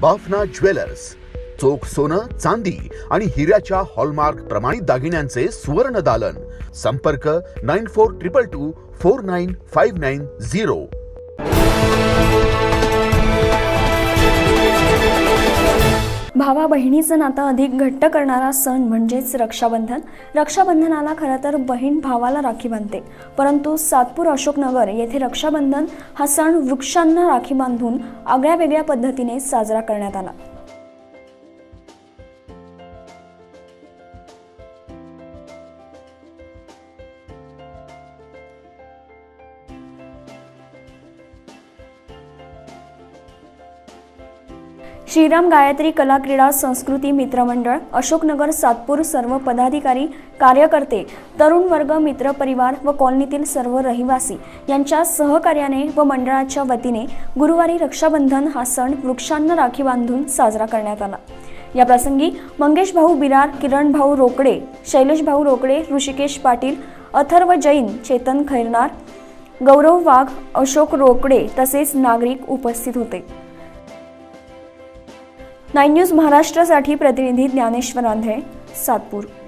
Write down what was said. Bafna jewellers चोख सोना चांदी आणि हिऱ्याच्या हॉलमार्क प्रमाणित दागिन्यांचे सुवर्ण दालन। संपर्क 9422249590। भावा बहिणीचं नातं अधिक घट्ट करणारा सण म्हणजेच रक्षाबंधन। रक्षाबंधनाला खरं तर बहीण भावाला राखी बांधते, परंतु सातपूर अशोक नगर येथे रक्षाबंधन हा सण वृक्षांना राखी बांधून आगळ्या वेगळ्या पद्धतीने साजरा करण्यात आला। श्रीराम गायत्री कलाक्रीड़ा संस्कृति मित्रमंडल अशोकनगर सातपूर सर्व पदाधिकारी, कार्यकर्ते, तरुण वर्ग, मित्र परिवार व कॉलनीतील सर्व रहिवासी यांच्या सहकार्याने व मंडळाच्या वतीने गुरुवारी रक्षाबंधन हा सण वृक्षांना राखी बांधून साजरा करण्यात आला। या प्रसंगी मंगेश भाऊ बिरार, किरणभा रोकड़े, शैलेषभा रोकड़े, ऋषिकेश पाटिल, अथर्व जैन, चेतन खैरनार, गौरव वाघ, अशोक रोकड़े तसेच नागरिक उपस्थित होते। 9 न्यूज महाराष्ट्रासाठी प्रतिनिधी ज्ञानेश्वर आंधे, सातपूर।